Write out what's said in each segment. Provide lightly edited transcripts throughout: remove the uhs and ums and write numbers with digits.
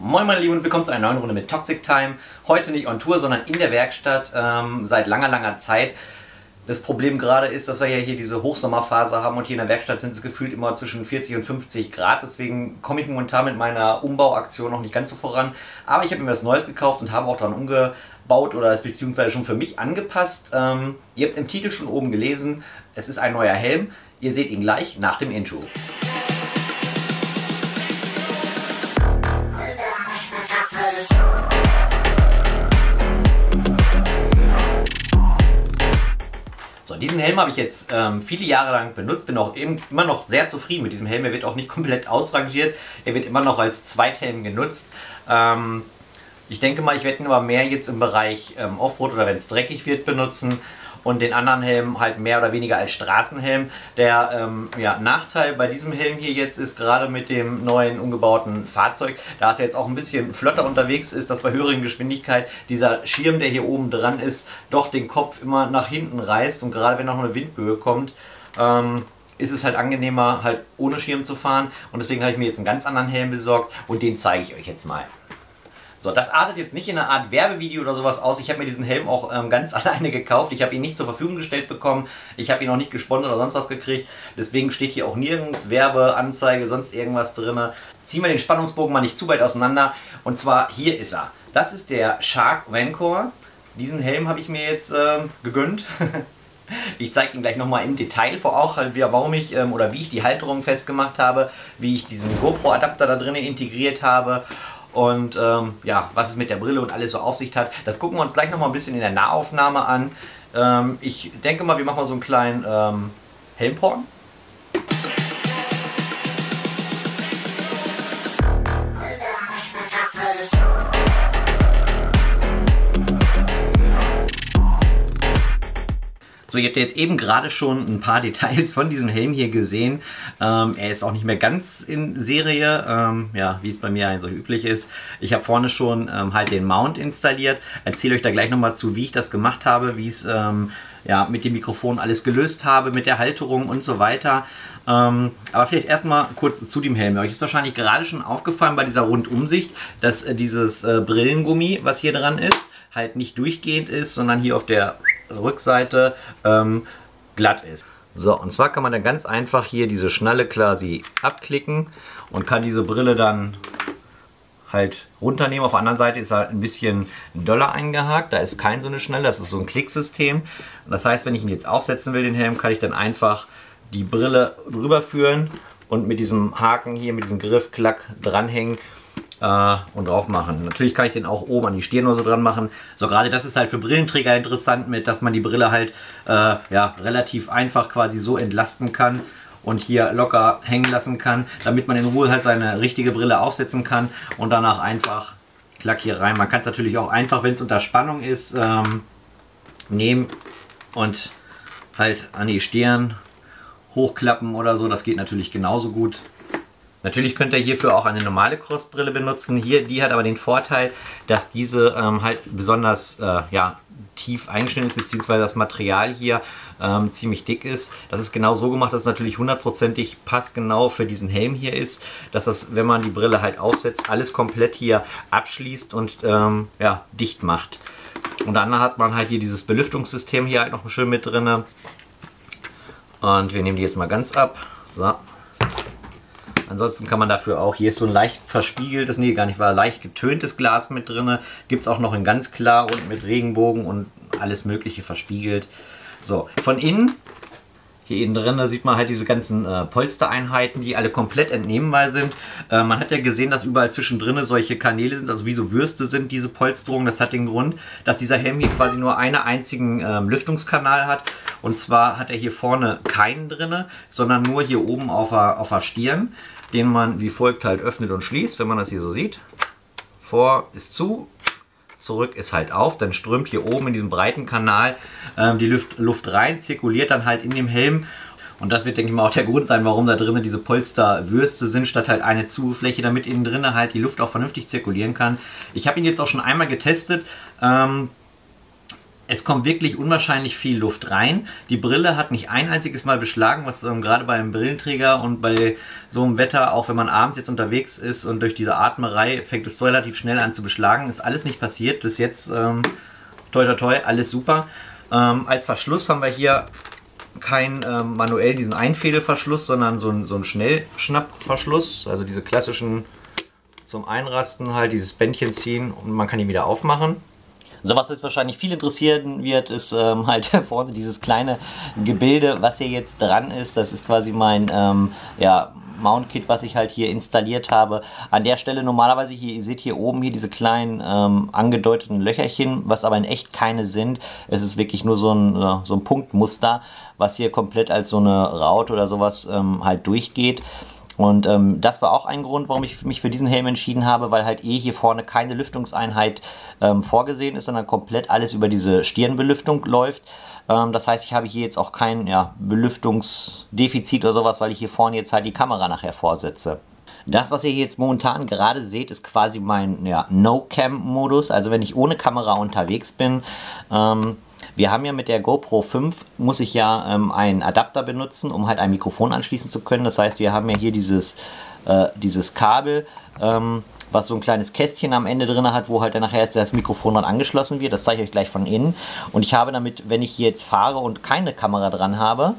Moin meine Lieben und willkommen zu einer neuen Runde mit Toxic Time. Heute nicht on Tour, sondern in der Werkstatt seit langer Zeit. Das Problem gerade ist, dass wir ja hier diese Hochsommerphase haben und hier in der Werkstatt sind es gefühlt immer zwischen 40 und 50 Grad. Deswegen komme ich momentan mit meiner Umbauaktion noch nicht ganz so voran. Aber ich habe mir was Neues gekauft und habe auch daran umgebaut oder es beziehungsweise schon für mich angepasst. Ihr habt es im Titel schon oben gelesen. Es ist ein neuer Helm. Ihr seht ihn gleich nach dem Intro. Diesen Helm habe ich jetzt viele Jahre lang benutzt, bin auch immer noch sehr zufrieden mit diesem Helm. Er wird auch nicht komplett ausrangiert, er wird immer noch als Zweithelm genutzt. Ich denke mal, ich werde ihn aber mehr jetzt im Bereich Offroad oder wenn es dreckig wird benutzen und den anderen Helm halt mehr oder weniger als Straßenhelm. Der Nachteil bei diesem Helm hier jetzt ist gerade mit dem neuen umgebauten Fahrzeug, da es jetzt auch ein bisschen flotter unterwegs ist, dass bei höheren Geschwindigkeit dieser Schirm, der hier oben dran ist, doch den Kopf immer nach hinten reißt und gerade wenn noch eine Windböe kommt, ist es halt angenehmer halt ohne Schirm zu fahren und deswegen habe ich mir jetzt einen ganz anderen Helm besorgt und den zeige ich euch jetzt mal. So, das artet jetzt nicht in einer Art Werbevideo oder sowas aus. Ich habe mir diesen Helm auch ganz alleine gekauft. Ich habe ihn nicht zur Verfügung gestellt bekommen. Ich habe ihn auch nicht gesponsert oder sonst was gekriegt. Deswegen steht hier auch nirgends Werbeanzeige, sonst irgendwas drin. Ziehen wir den Spannungsbogen mal nicht zu weit auseinander. Und zwar, hier ist er. Das ist der Shark Vancore. Diesen Helm habe ich mir jetzt gegönnt. Ich zeige Ihnen gleich nochmal im Detail vor auch, warum ich oder wie ich die Halterung festgemacht habe, wie ich diesen GoPro-Adapter da drin integriert habe. Und ja, was es mit der Brille und alles so auf sich hat, das gucken wir uns gleich nochmal ein bisschen in der Nahaufnahme an. Ich denke mal, wir machen mal so einen kleinen Helmporn. So, ihr habt ja jetzt eben gerade schon ein paar Details von diesem Helm hier gesehen. Er ist auch nicht mehr ganz in Serie, ja, wie es bei mir so üblich ist. Ich habe vorne schon halt den Mount installiert. Erzähle euch da gleich nochmal zu, wie ich das gemacht habe, wie ich es mit dem Mikrofon alles gelöst habe, mit der Halterung und so weiter. Aber vielleicht erstmal kurz zu dem Helm. Euch ist wahrscheinlich gerade schon aufgefallen bei dieser Rundumsicht, dass dieses Brillengummi, was hier dran ist, halt nicht durchgehend ist, sondern hier auf der Rückseite glatt ist. So, und zwar kann man dann ganz einfach hier diese Schnalle quasi abklicken und kann diese Brille dann halt runternehmen. Auf der anderen Seite ist halt ein bisschen doller eingehakt, da ist keine so eine Schnalle, das ist so ein Klicksystem. Das heißt, wenn ich ihn jetzt aufsetzen will, den Helm, kann ich dann einfach die Brille drüber führen und mit diesem Haken hier, mit diesem Griff, klack, dranhängen und drauf machen. Natürlich kann ich den auch oben an die Stirn oder so dran machen. So, gerade das ist halt für Brillenträger interessant, mit dass man die Brille halt relativ einfach quasi so entlasten kann und hier locker hängen lassen kann, damit man in Ruhe halt seine richtige Brille aufsetzen kann und danach einfach klack hier rein. Man kann es natürlich auch einfach, wenn es unter Spannung ist, nehmen und halt an die Stirn hochklappen oder so. Das geht natürlich genauso gut. Natürlich könnt ihr hierfür auch eine normale Crossbrille benutzen. Hier, die hat aber den Vorteil, dass diese halt besonders tief eingeschnitten ist, beziehungsweise das Material hier ziemlich dick ist. Das ist genau so gemacht, dass es natürlich hundertprozentig passgenau für diesen Helm hier ist, dass das, wenn man die Brille halt aufsetzt, alles komplett hier abschließt und dicht macht. Und dann hat man halt hier dieses Belüftungssystem hier halt noch schön mit drin. Und wir nehmen die jetzt mal ganz ab. So. Ansonsten kann man dafür auch, hier ist so ein leicht verspiegeltes, nee gar nicht, war leicht getöntes Glas mit drin. Gibt es auch noch in ganz klar und mit Regenbogen und alles mögliche verspiegelt. So, von innen, hier innen drin, da sieht man halt diese ganzen Polstereinheiten, die alle komplett entnehmbar sind. Man hat ja gesehen, dass überall zwischendrin solche Kanäle sind, also wie so Würste sind, diese Polsterung. Das hat den Grund, dass dieser Helm hier quasi nur einen einzigen Lüftungskanal hat. Und zwar hat er hier vorne keinen drin, sondern nur hier oben auf der Stirn, den man wie folgt halt öffnet und schließt, wenn man das hier so sieht. Vor ist zu, zurück ist halt auf, dann strömt hier oben in diesem breiten Kanal die Luft rein, zirkuliert dann halt in dem Helm. Und das wird, denke ich mal, auch der Grund sein, warum da drinnen diese Polsterwürste sind, statt halt eine Zufläche, damit innen drin halt die Luft auch vernünftig zirkulieren kann. Ich habe ihn jetzt auch schon einmal getestet. Es kommt wirklich unwahrscheinlich viel Luft rein. Die Brille hat nicht ein einziges Mal beschlagen, was gerade bei einem Brillenträger und bei so einem Wetter, auch wenn man abends jetzt unterwegs ist und durch diese Atmerei, fängt es so relativ schnell an zu beschlagen. Ist alles nicht passiert bis jetzt. Toi, toi, toi, alles super. Als Verschluss haben wir hier kein manuell diesen Einfädelverschluss, sondern so einen Schnellschnappverschluss. Also diese klassischen zum Einrasten halt, dieses Bändchen ziehen und man kann ihn wieder aufmachen. So, was jetzt wahrscheinlich viel interessieren wird, ist halt vorne dieses kleine Gebilde, was hier jetzt dran ist. Das ist quasi mein Mount-Kit, was ich halt hier installiert habe. An der Stelle normalerweise, hier, ihr seht hier oben hier diese kleinen angedeuteten Löcherchen, was aber in echt keine sind. Es ist wirklich nur so ein Punktmuster, was hier komplett als so eine Raute oder sowas halt durchgeht. Und das war auch ein Grund, warum ich mich für diesen Helm entschieden habe, weil halt hier vorne keine Lüftungseinheit vorgesehen ist, sondern komplett alles über diese Stirnbelüftung läuft. Das heißt, ich habe hier jetzt auch kein Belüftungsdefizit oder sowas, weil ich hier vorne jetzt halt die Kamera nachher vorsetze. Das, was ihr jetzt momentan gerade seht, ist quasi mein No-Cam-Modus, also wenn ich ohne Kamera unterwegs bin. Wir haben ja mit der GoPro 5, muss ich ja einen Adapter benutzen, um halt ein Mikrofon anschließen zu können. Das heißt, wir haben ja hier dieses Kabel, was so ein kleines Kästchen am Ende drin hat, wo halt dann nachher erst das Mikrofon dran angeschlossen wird. Das zeige ich euch gleich von innen. Und ich habe damit, wenn ich hier jetzt fahre und keine Kamera dran habe,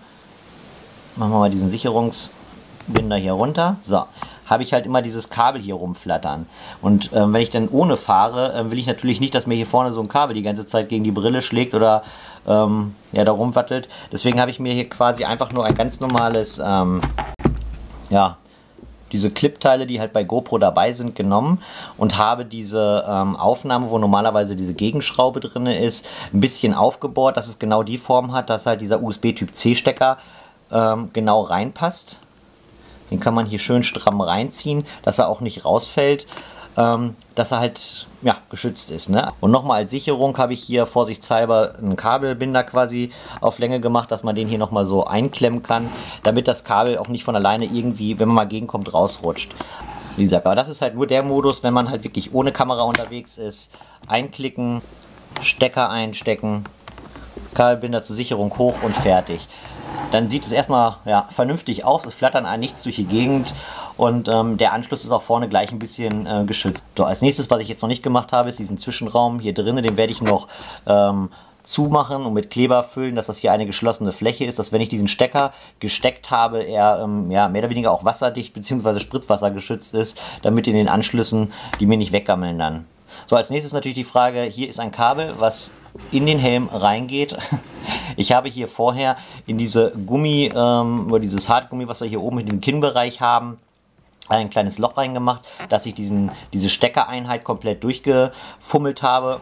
machen wir mal diesen Sicherungsbinder hier runter. So. Habe ich halt immer dieses Kabel hier rumflattern. Und wenn ich dann ohne fahre, will ich natürlich nicht, dass mir hier vorne so ein Kabel die ganze Zeit gegen die Brille schlägt oder da rumwattelt. Deswegen habe ich mir hier quasi einfach nur ein ganz normales, diese Clip-Teile, die halt bei GoPro dabei sind, genommen und habe diese Aufnahme, wo normalerweise diese Gegenschraube drin ist, ein bisschen aufgebohrt, dass es genau die Form hat, dass halt dieser USB-Typ-C-Stecker genau reinpasst. Den kann man hier schön stramm reinziehen, dass er auch nicht rausfällt, dass er halt geschützt ist, ne? Und nochmal als Sicherung habe ich hier vorsichtshalber einen Kabelbinder quasi auf Länge gemacht, dass man den hier nochmal so einklemmen kann, damit das Kabel auch nicht von alleine irgendwie, wenn man mal gegenkommt, rausrutscht. Wie gesagt, aber das ist halt nur der Modus, wenn man halt wirklich ohne Kamera unterwegs ist. Einklicken, Stecker einstecken, Kabelbinder zur Sicherung hoch und fertig. Dann sieht es erstmal vernünftig aus, es flattern an nichts durch die Gegend und der Anschluss ist auch vorne gleich ein bisschen geschützt. So, als nächstes, was ich jetzt noch nicht gemacht habe, ist diesen Zwischenraum hier drinnen, den werde ich noch zumachen und mit Kleber füllen, dass das hier eine geschlossene Fläche ist, dass wenn ich diesen Stecker gesteckt habe, er mehr oder weniger auch wasserdicht bzw. Spritzwasser geschützt ist, damit in den Anschlüssen die mir nicht weggammeln dann. So, als nächstes natürlich die Frage, hier ist ein Kabel, was in den Helm reingeht. Ich habe hier vorher in diese Gummi, oder dieses Hartgummi, was wir hier oben in dem Kinnbereich haben, ein kleines Loch reingemacht, dass ich diese Steckereinheit komplett durchgefummelt habe.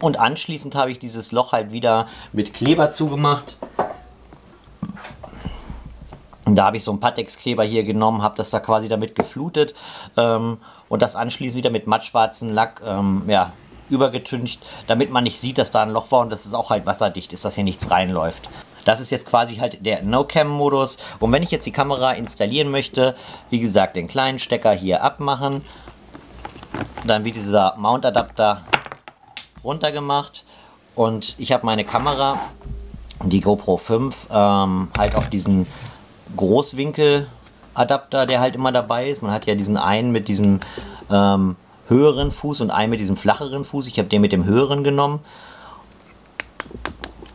Und anschließend habe ich dieses Loch halt wieder mit Kleber zugemacht. Und da habe ich so einen Pattex-Kleber hier genommen, habe das da quasi damit geflutet und das anschließend wieder mit mattschwarzen Lack übergetüncht, damit man nicht sieht, dass da ein Loch war und dass es auch halt wasserdicht ist, dass hier nichts reinläuft. Das ist jetzt quasi halt der No-Cam-Modus. Und wenn ich jetzt die Kamera installieren möchte, wie gesagt, den kleinen Stecker hier abmachen, dann wird dieser Mount-Adapter runtergemacht und ich habe meine Kamera, die GoPro 5, halt auf diesen Großwinkel-Adapter, der halt immer dabei ist. Man hat ja diesen einen mit diesem höheren Fuß und einen mit diesem flacheren Fuß. Ich habe den mit dem höheren genommen.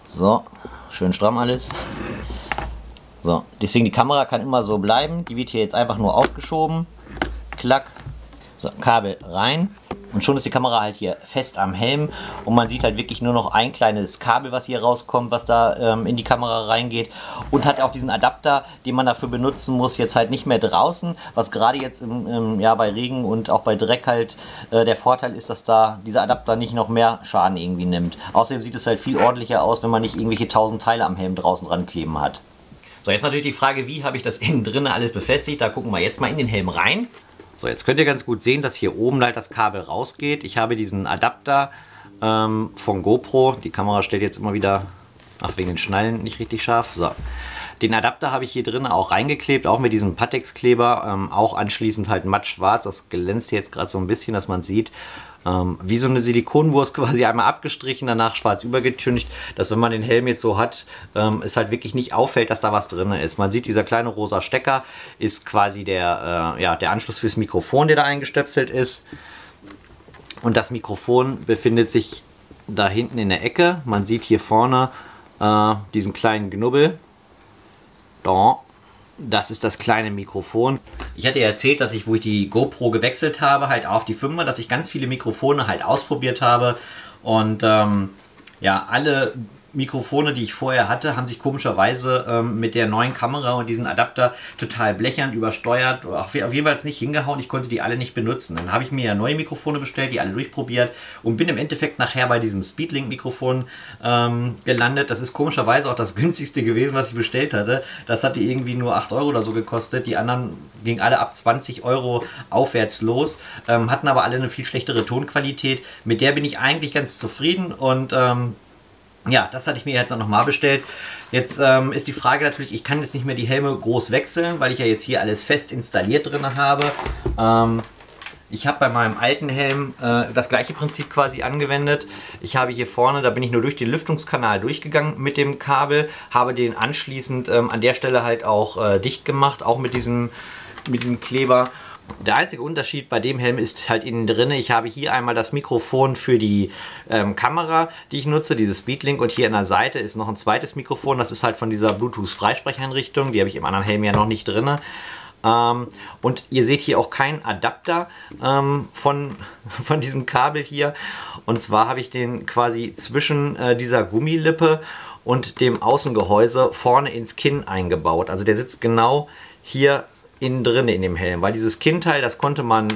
So, schön stramm alles. So, deswegen die Kamera kann immer so bleiben. Die wird hier jetzt einfach nur aufgeschoben. Klack. So, Kabel rein. Und schon ist die Kamera halt hier fest am Helm und man sieht halt wirklich nur noch ein kleines Kabel, was hier rauskommt, was da in die Kamera reingeht, und hat auch diesen Adapter, den man dafür benutzen muss, jetzt halt nicht mehr draußen, was gerade jetzt bei Regen und auch bei Dreck halt der Vorteil ist, dass da dieser Adapter nicht noch mehr Schaden irgendwie nimmt. Außerdem sieht es halt viel ordentlicher aus, wenn man nicht irgendwelche 1000 Teile am Helm draußen rankleben hat. So, jetzt natürlich die Frage, wie habe ich das innen drin alles befestigt? Da gucken wir jetzt mal in den Helm rein. So, jetzt könnt ihr ganz gut sehen, dass hier oben halt das Kabel rausgeht. Ich habe diesen Adapter von GoPro. Die Kamera stellt jetzt immer wieder, wegen den Schnallen nicht richtig scharf. So, Den Adapter habe ich hier drin auch reingeklebt, auch mit diesem Pattex-Kleber, auch anschließend halt matt schwarz. Das glänzt jetzt gerade so ein bisschen, dass man sieht. Wie so eine Silikonwurst quasi einmal abgestrichen, danach schwarz übergetüncht, dass wenn man den Helm jetzt so hat, es halt wirklich nicht auffällt, dass da was drin ist. Man sieht, dieser kleine rosa Stecker ist quasi der, der Anschluss fürs Mikrofon, der da eingestöpselt ist. Und das Mikrofon befindet sich da hinten in der Ecke. Man sieht hier vorne diesen kleinen Knubbel. Da. Das ist das kleine Mikrofon. Ich hatte ja erzählt, dass ich, wo ich die GoPro gewechselt habe, halt auf die 5er, dass ich ganz viele Mikrofone halt ausprobiert habe. Und ja, alle Mikrofone, die ich vorher hatte, haben sich komischerweise mit der neuen Kamera und diesen Adapter total blechern, übersteuert, auf jeden Fall nicht hingehauen. Ich konnte die alle nicht benutzen. Dann habe ich mir ja neue Mikrofone bestellt, die alle durchprobiert und bin im Endeffekt nachher bei diesem Speedlink-Mikrofon gelandet. Das ist komischerweise auch das günstigste gewesen, was ich bestellt hatte. Das hatte irgendwie nur 8 Euro oder so gekostet. Die anderen gingen alle ab 20 Euro aufwärts los, hatten aber alle eine viel schlechtere Tonqualität. Mit der bin ich eigentlich ganz zufrieden und ja, das hatte ich mir jetzt auch nochmal bestellt. Jetzt ist die Frage natürlich, ich kann jetzt nicht mehr die Helme groß wechseln, weil ich ja jetzt hier alles fest installiert drin habe. Ich habe bei meinem alten Helm das gleiche Prinzip quasi angewendet. Ich habe hier vorne, da bin ich nur durch den Lüftungskanal durchgegangen mit dem Kabel, habe den anschließend an der Stelle halt auch dicht gemacht, auch mit diesem Kleber. Der einzige Unterschied bei dem Helm ist halt innen drin. Ich habe hier einmal das Mikrofon für die Kamera, die ich nutze, dieses Speedlink, und hier an der Seite ist noch ein zweites Mikrofon. Das ist halt von dieser Bluetooth-Freisprecheinrichtung, die habe ich im anderen Helm ja noch nicht drin. Und ihr seht hier auch keinen Adapter von diesem Kabel hier. Und zwar habe ich den quasi zwischen dieser Gummilippe und dem Außengehäuse vorne ins Kinn eingebaut. Also der sitzt genau hier innen drin in dem Helm, weil dieses Kinnteil, das konnte man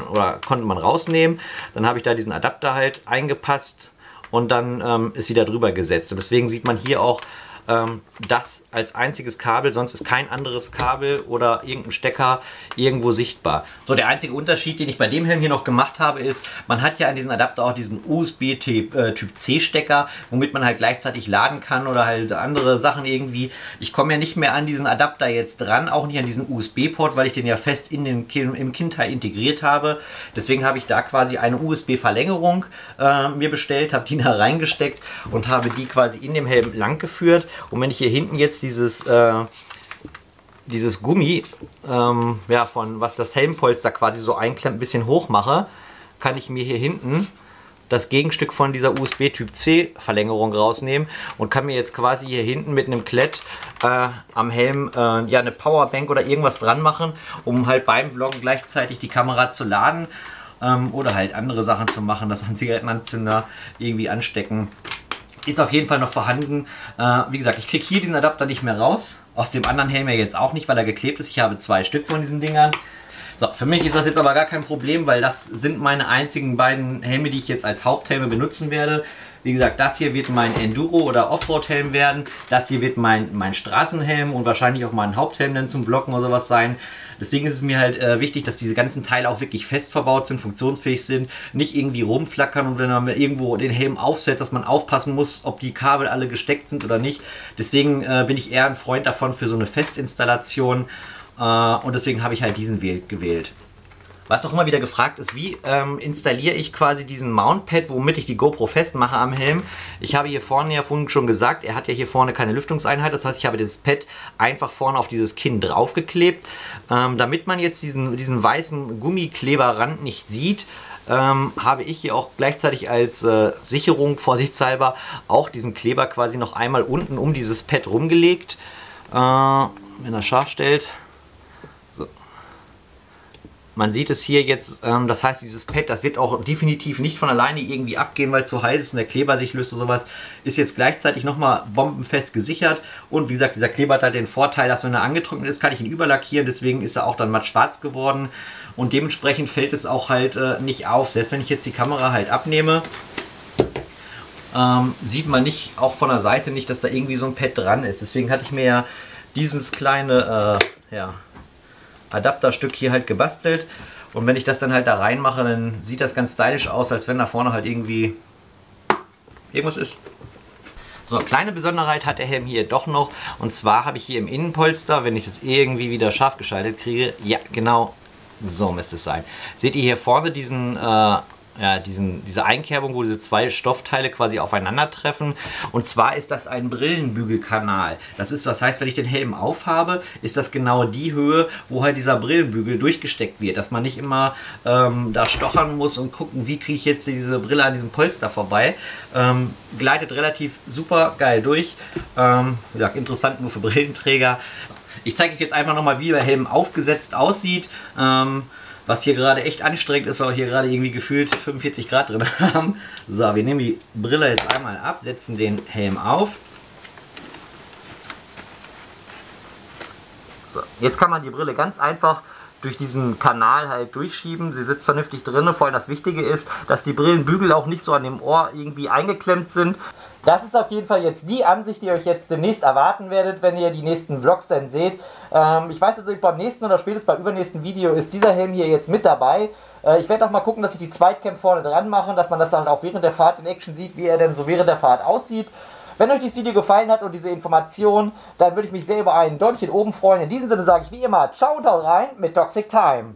rausnehmen. Dann habe ich da diesen Adapter halt eingepasst und dann ist sie da drüber gesetzt. Und deswegen sieht man hier auch das als einziges Kabel, sonst ist kein anderes Kabel oder irgendein Stecker irgendwo sichtbar. So, der einzige Unterschied, den ich bei dem Helm hier noch gemacht habe, ist, man hat ja an diesem Adapter auch diesen USB-Typ-C Stecker, womit man halt gleichzeitig laden kann oder halt andere Sachen irgendwie. Ich komme ja nicht mehr an diesen Adapter jetzt dran, auch nicht an diesen USB-Port, weil ich den ja fest in den im Kinnteil integriert habe. Deswegen habe ich da quasi eine USB-Verlängerung mir bestellt, habe die da reingesteckt und habe die quasi in dem Helm lang geführt. Und wenn ich hier hinten jetzt dieses Gummi, von was das Helmpolster quasi so einklemmt, ein bisschen hoch mache, kann ich mir hier hinten das Gegenstück von dieser USB-Typ-C Verlängerung rausnehmen und kann mir jetzt quasi hier hinten mit einem Klett am Helm eine Powerbank oder irgendwas dran machen, um halt beim Vloggen gleichzeitig die Kamera zu laden oder halt andere Sachen zu machen, das an Zigarettenanzünder irgendwie anstecken. Ist auf jeden Fall noch vorhanden. Wie gesagt, ich kriege hier diesen Adapter nicht mehr raus. Aus dem anderen Helm ja jetzt auch nicht, weil er geklebt ist. Ich habe 2 Stück von diesen Dingern. So, für mich ist das jetzt aber gar kein Problem, weil das sind meine einzigen beiden Helme, die ich jetzt als Haupthelme benutzen werde. Wie gesagt, das hier wird mein Enduro- oder Offroad-Helm werden. Das hier wird mein Straßenhelm und wahrscheinlich auch mein Haupthelm dann zum Vloggen oder sowas sein. Deswegen ist es mir halt wichtig, dass diese ganzen Teile auch wirklich fest verbaut sind, funktionsfähig sind, nicht irgendwie rumflackern und wenn man irgendwo den Helm aufsetzt, dass man aufpassen muss, ob die Kabel alle gesteckt sind oder nicht. Deswegen bin ich eher ein Freund davon für so eine Festinstallation und deswegen habe ich halt diesen Weg gewählt. Was auch immer wieder gefragt ist, wie installiere ich quasi diesen Mountpad, womit ich die GoPro festmache am Helm. Ich habe hier vorne ja vorhin schon gesagt, er hat ja hier vorne keine Lüftungseinheit. Das heißt, ich habe das Pad einfach vorne auf dieses Kinn draufgeklebt. Damit man jetzt diesen weißen Gummikleberrand nicht sieht, habe ich hier auch gleichzeitig als Sicherung vorsichtshalber auch diesen Kleber quasi noch einmal unten um dieses Pad rumgelegt. Wenn er scharf stellt. Man sieht es hier jetzt, das heißt, dieses Pad, das wird auch definitiv nicht von alleine irgendwie abgehen, weil es so heiß ist und der Kleber sich löst oder sowas, ist jetzt gleichzeitig nochmal bombenfest gesichert. Und wie gesagt, dieser Kleber hat halt den Vorteil, dass wenn er angetrocknet ist, kann ich ihn überlackieren, deswegen ist er auch dann matt schwarz geworden und dementsprechend fällt es auch halt nicht auf. Selbst wenn ich jetzt die Kamera halt abnehme, sieht man nicht, auch von der Seite nicht, dass da irgendwie so ein Pad dran ist. Deswegen hatte ich mir ja dieses kleine, Adapterstück hier halt gebastelt und wenn ich das dann halt da reinmache, dann sieht das ganz stylisch aus, als wenn da vorne halt irgendwie irgendwas ist. So, kleine Besonderheit hat der Helm hier doch noch. Und zwar habe ich hier im Innenpolster, wenn ich es jetzt irgendwie wieder scharf geschaltet kriege, ja genau, so müsste es sein. Seht ihr hier vorne diesen... diese Einkerbung, wo diese zwei Stoffteile quasi aufeinandertreffen. Und zwar ist das ein Brillenbügelkanal. Das heißt, wenn ich den Helm aufhabe, ist das genau die Höhe, wo halt dieser Brillenbügel durchgesteckt wird. Dass man nicht immer da stochern muss und gucken, wie kriege ich jetzt diese Brille an diesem Polster vorbei. Gleitet relativ super geil durch. Wie gesagt, interessant nur für Brillenträger. Ich zeige euch jetzt einfach nochmal, wie der Helm aufgesetzt aussieht. Was hier gerade echt anstrengend ist, weil wir hier gerade irgendwie gefühlt 45 Grad drin haben. So, wir nehmen die Brille jetzt einmal ab, setzen den Helm auf. So, jetzt kann man die Brille ganz einfach durch diesen Kanal halt durchschieben. Sie sitzt vernünftig drin. Vor allem das Wichtige ist, dass die Brillenbügel auch nicht so an dem Ohr irgendwie eingeklemmt sind. Das ist auf jeden Fall jetzt die Ansicht, die ihr euch jetzt demnächst erwarten werdet, wenn ihr die nächsten Vlogs dann seht. Ich weiß nicht, beim nächsten oder spätestens beim übernächsten Video ist dieser Helm hier jetzt mit dabei. Ich werde auch mal gucken, dass ich die Zweitcam vorne dran mache, dass man das halt auch während der Fahrt in Action sieht, wie er denn so während der Fahrt aussieht. Wenn euch dieses Video gefallen hat und diese Information, dann würde ich mich sehr über ein Däumchen oben freuen. In diesem Sinne sage ich wie immer, ciao und haut rein mit Toxic Time.